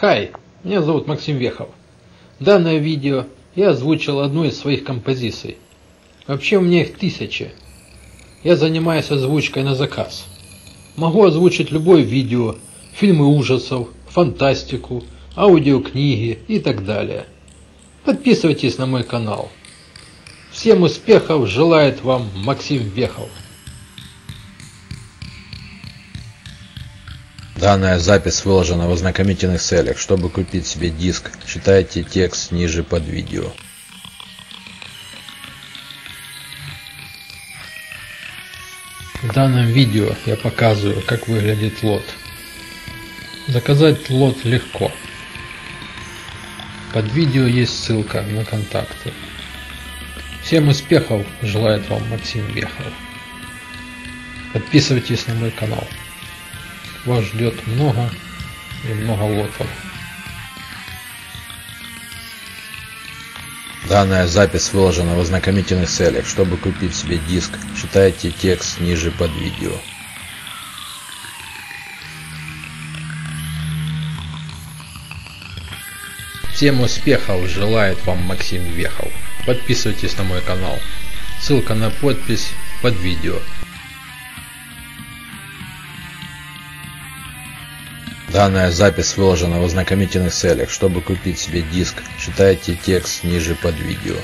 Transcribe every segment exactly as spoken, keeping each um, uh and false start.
Хай, меня зовут Максим Вехов. Данное видео я озвучил одну из своих композиций. Вообще у меня их тысячи. Я занимаюсь озвучкой на заказ. Могу озвучить любое видео, фильмы ужасов, фантастику, аудиокниги и так далее. Подписывайтесь на мой канал. Всем успехов желает вам Максим Вехов. Данная запись выложена в ознакомительных целях. Чтобы купить себе диск, читайте текст ниже под видео. В данном видео я показываю, как выглядит лот. Заказать лот легко. Под видео есть ссылка на контакты. Всем успехов желает вам Максим Вехов. Подписывайтесь на мой канал. Вас ждет много и много лотов. Данная запись выложена в ознакомительных целях. Чтобы купить себе диск, читайте текст ниже под видео. Всем успехов желает вам Максим Вехов. Подписывайтесь на мой канал. Ссылка на подпись под видео. Данная запись выложена в ознакомительных целях. Чтобы купить себе диск, читайте текст ниже под видео.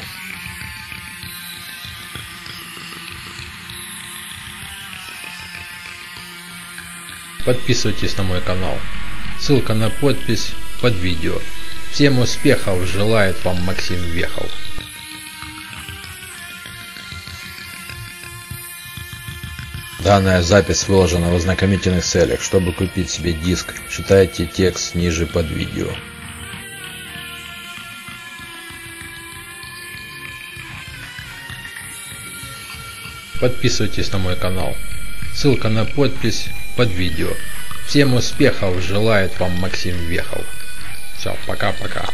Подписывайтесь на мой канал. Ссылка на подпись под видео. Всем успехов желает вам Максим Вехов. Данная запись выложена в ознакомительных целях. Чтобы купить себе диск, читайте текст ниже под видео. Подписывайтесь на мой канал. Ссылка на подпись под видео. Всем успехов желает вам Максим Вехов. Все, пока-пока.